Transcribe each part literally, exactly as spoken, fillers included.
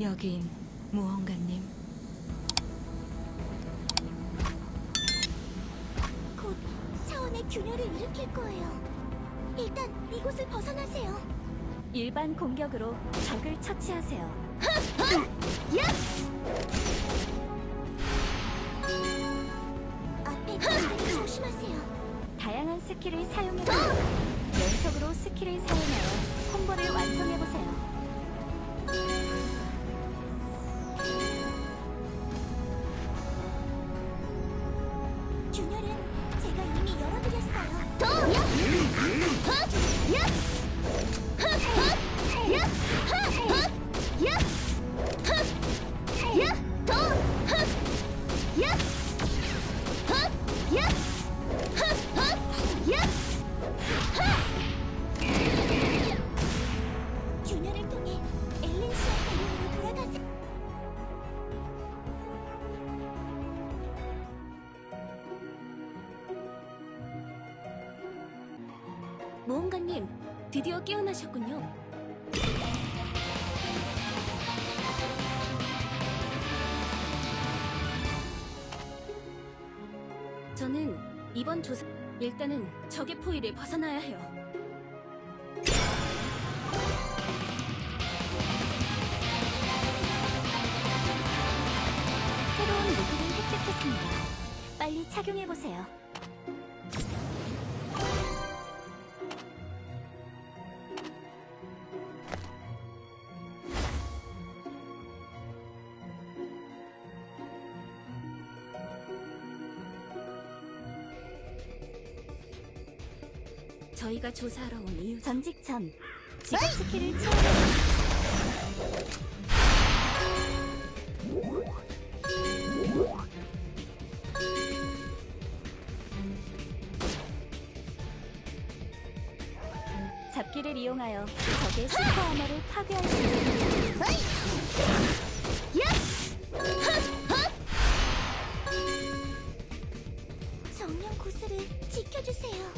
여긴 무언가님. 곧 차원의 균열을 일으킬 거예요. 일단 이곳을 벗어나세요. 일반 공격으로 적을 처치하세요. 앞에 적을 조심하세요. 다양한 스킬을 사용해 연속으로 스킬을 사용하여 콤보를 완성해 보세요. 모험가님, 드디어 깨어나셨군요. 저는 이번 조사... 일단은 적의 포위를 벗어나야 해요. 새로운 무기를 획득했습니다. 빨리 착용해보세요. 저희가 조사하러 온 이유. 전직 전 직업 스킬을 채워. 잡기를 이용하여 적의 슈퍼 아머를 파괴할 수 있습니다. 정령 고수를 지켜주세요.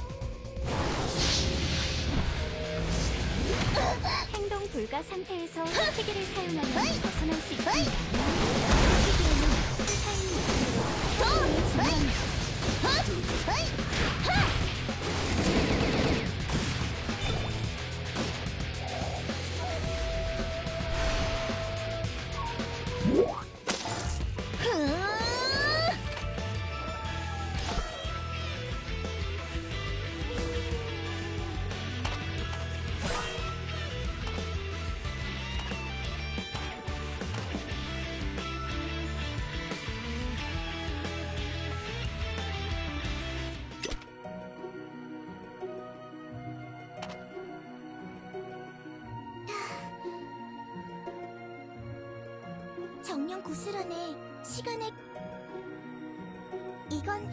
행동 불가 상태에서 세계를 사용하면 벗어날 수 있습니다. 세계에는 수사인 목표로 행동을 진행합니다. 정령 구슬 안에 시간에 이건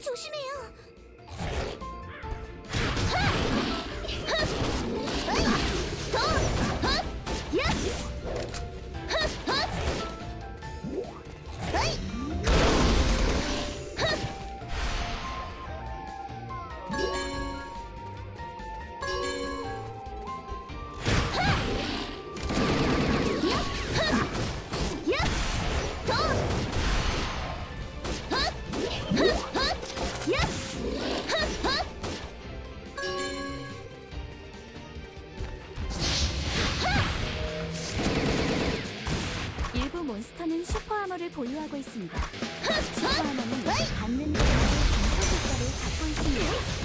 조심해요. 몬스터는 슈퍼 아머를 보유하고 있습니다. 슈퍼 아머는 받는 대상의 감소 효과를 갖고 있습니다.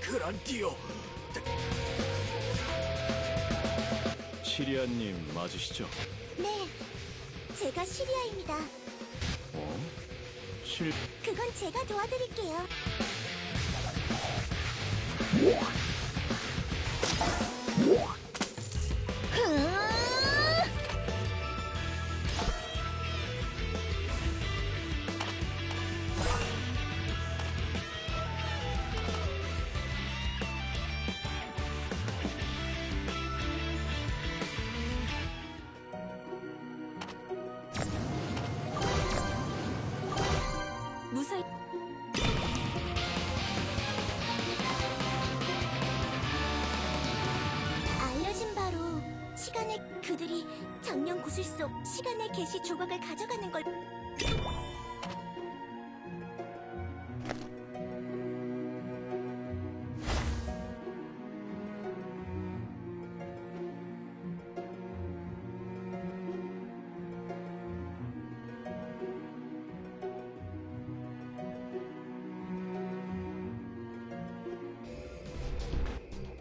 그란디오. 시리아님 맞으시죠? 네, 제가 시리아입니다. 어? 실... 그건 제가 도와드릴게요. 그들이 작년 구슬 속 시간의 계시 조각을 가져가는 걸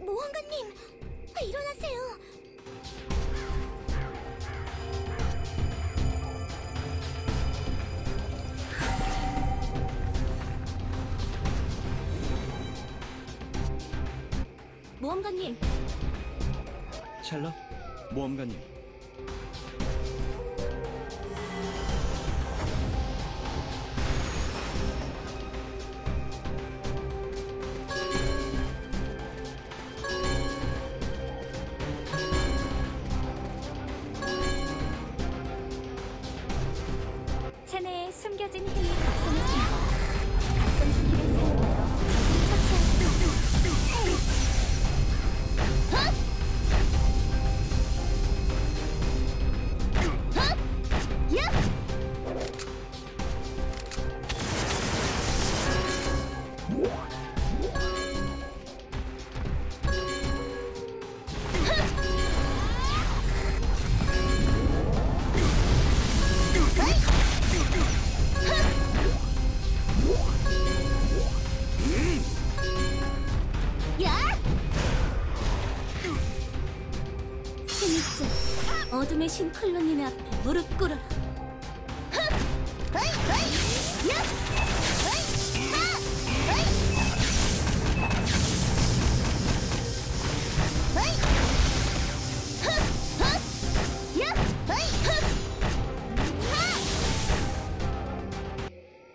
모험가님, 일어나세요. 모험가님! 찰나? 모험가님! 체내에 숨겨진 힘이 각성신입니다. 어둠의 신 클론님의 앞에 무릎 꿇어라.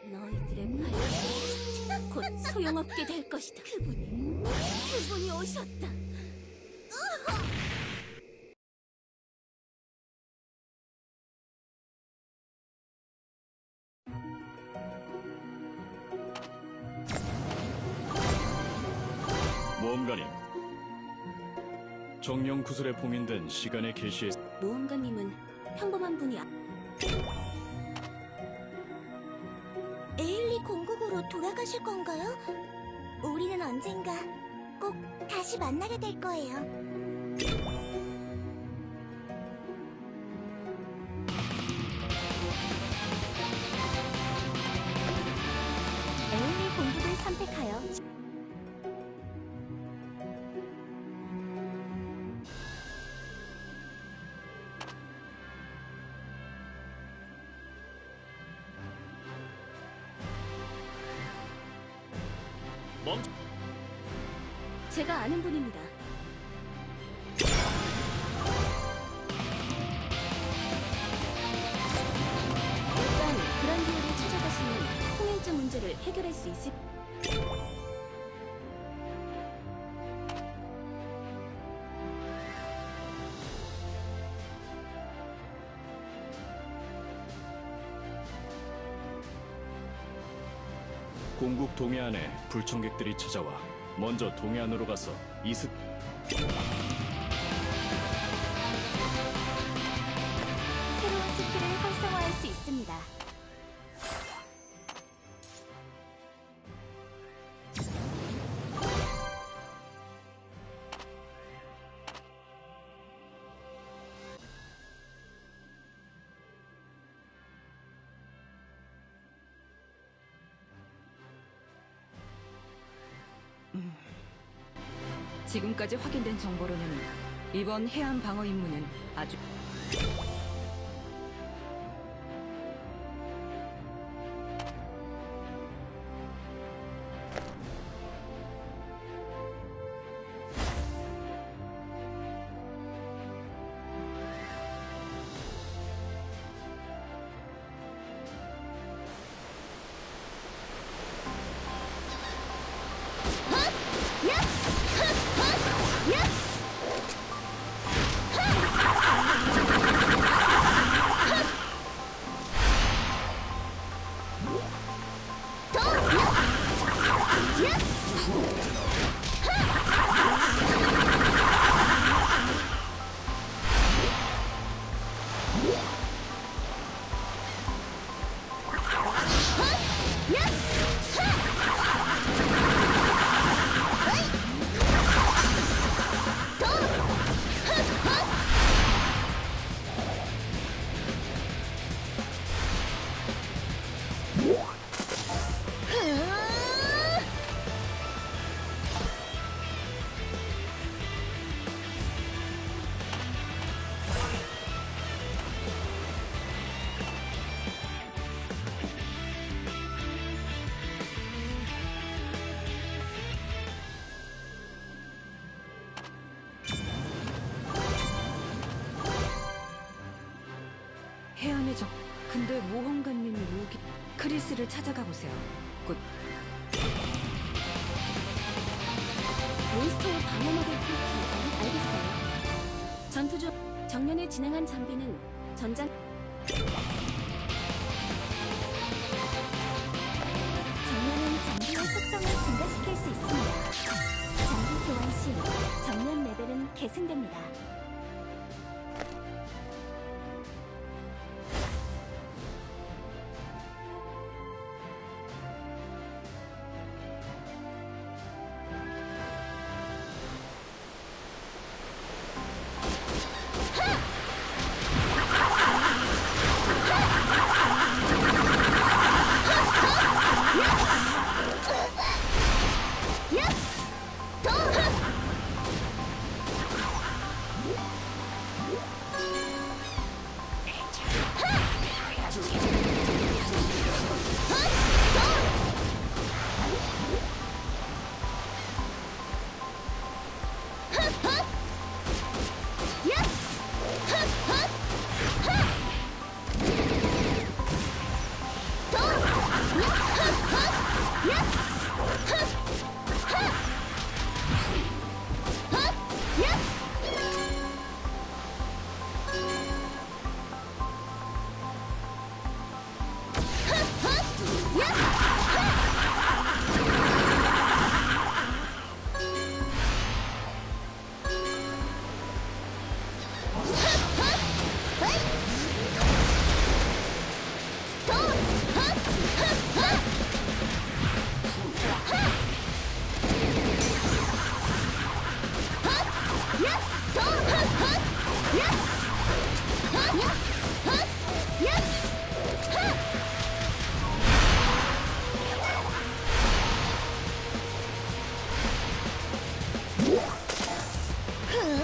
너희들의 말이 곧 소용없게 될 것이다. 그분이, 그분이 오셨다. 모험가님, 정령 구슬에 봉인된 시간의 계시에 모험가님은 평범한 분이 아... 에일리 공국으로 돌아가실 건가요? 우리는 언젠가 꼭 다시 만나게 될 거예요. 에일리 공국을 선택하여 멈춰. 제가 아는 분입니다. 일단 그란디오를 찾아가시면 통행증 문제를 해결할 수 있을. 공국 동해안에 불청객들이 찾아와 먼저 동해안으로 가서 이습... 새로운 스킬을 활성화할 수 있습니다. 음. 지금까지 확인된 정보로는 이번 해안 방어 임무는 아주 근데 모험가님이 무기 크리스를 찾아가 보세요. 곧 몬스터의 방어막을 뚫기. 알겠어요. 전투 중 정면에 진행한 장비는 전장 정면은 장비의 속성을 증가시킬 수 있습니다. 장비 교환 시 정면 레벨은 계승됩니다. Huh?